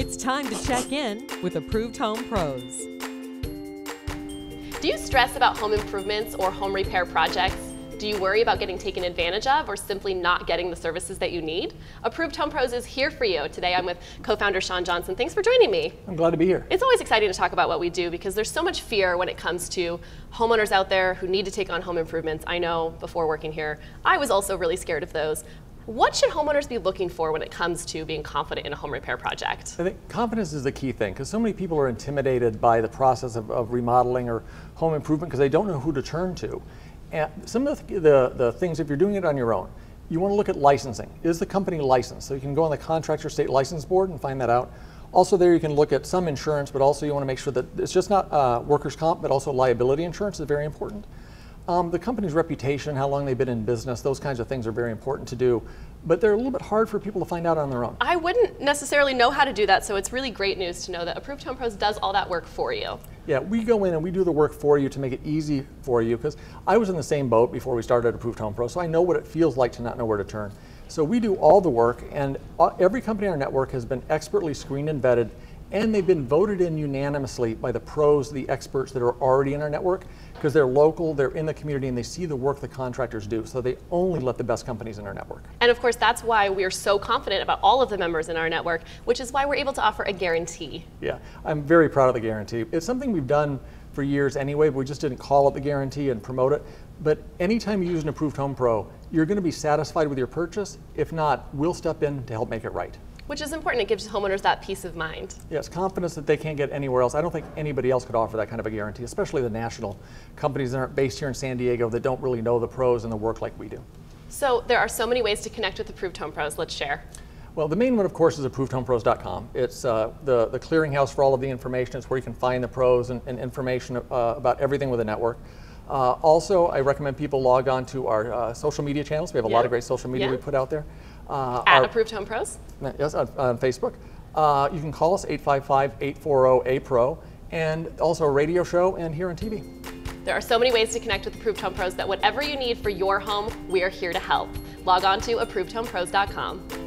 It's time to check in with Approved Home Pros. Do you stress about home improvements or home repair projects? Do you worry about getting taken advantage of or simply not getting the services that you need? Approved Home Pros is here for you. Today I'm with co-founder Sean Johnson. Thanks for joining me. I'm glad to be here. It's always exciting to talk about what we do because there's so much fear when it comes to homeowners out there who need to take on home improvements. I know before working here, I was also really scared of those. What should homeowners be looking for when it comes to being confident in a home repair project? I think confidence is the key thing because so many people are intimidated by the process of remodeling or home improvement because they don't know who to turn to. And some of the things, if you're doing it on your own, you want to look at licensing. Is the company licensed? So you can go on the Contractor State License Board and find that out. Also there you can look at some insurance, but also you want to make sure that it's just not workers' comp, but also liability insurance is very important. The company's reputation, how long they've been in business, those kinds of things are very important to do, but they're a little bit hard for people to find out on their own. I wouldn't necessarily know how to do that, so it's really great news to know that Approved Home Pros does all that work for you. Yeah, we go in and we do the work for you to make it easy for you, because I was in the same boat before we started Approved Home Pros, so I know what it feels like to not know where to turn. So we do all the work, and every company in our network has been expertly screened and vetted, and they've been voted in unanimously by the pros, the experts that are already in our network, because they're local, they're in the community, and they see the work the contractors do, so they only let the best companies in our network. And of course, that's why we're so confident about all of the members in our network, which is why we're able to offer a guarantee. Yeah, I'm very proud of the guarantee. It's something we've done for years anyway, but we just didn't call it the guarantee and promote it. But anytime you use an Approved Home Pro, you're going to be satisfied with your purchase. If not, we'll step in to help make it right. Which is important. It gives homeowners that peace of mind. Yes, confidence that they can't get anywhere else. I don't think anybody else could offer that kind of a guarantee, especially the national companies that aren't based here in San Diego that don't really know the pros and the work like we do. So there are so many ways to connect with Approved Home Pros. Let's share. Well, the main one, of course, is ApprovedHomePros.com. It's the clearinghouse for all of the information. It's where you can find the pros and information about everything with the network. Also, I recommend people log on to our social media channels. We have a lot of great social media we put out there. At Approved Home Pros? Yes, on Facebook. You can call us 855-840-APRO, and also a radio show and here on TV. There are so many ways to connect with Approved Home Pros that whatever you need for your home, we are here to help. Log on to ApprovedHomePros.com.